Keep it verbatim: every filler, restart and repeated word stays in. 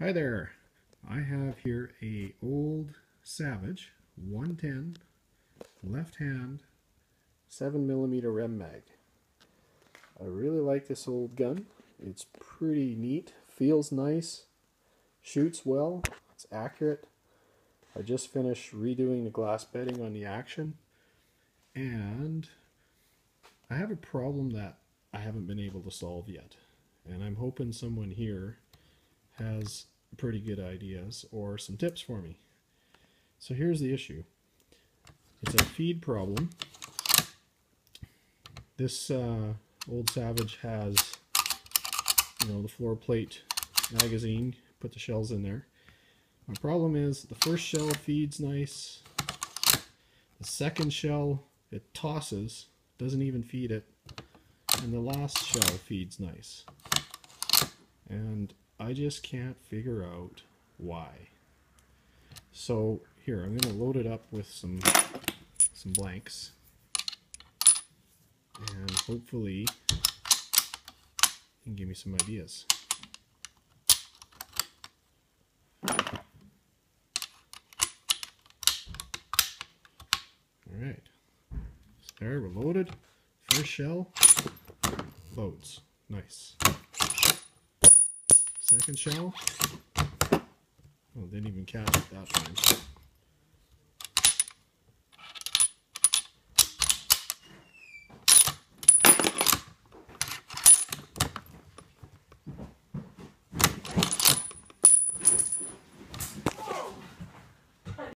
Hi there, I have here a old Savage one ten left hand seven millimeter Rem Mag. I really like this old gun. It's pretty neat, feels nice, shoots well, it's accurate. I just finished redoing the glass bedding on the Action, and I have a problem that I haven't been able to solve yet, and I'm hoping someone here has pretty good ideas or some tips for me. So here's the issue. It's a feed problem. This uh, old Savage has, you know, the floor plate magazine, put the shells in there. My problem is the first shell feeds nice, the second shell it tosses, doesn't even feed it, and the last shell feeds nice. And I just can't figure out why. So here, I'm going to load it up with some some blanks, and hopefully you can give me some ideas. Alright, so there, we're loaded. First shell loads, nice. Second shell, well, didn't even catch it that time.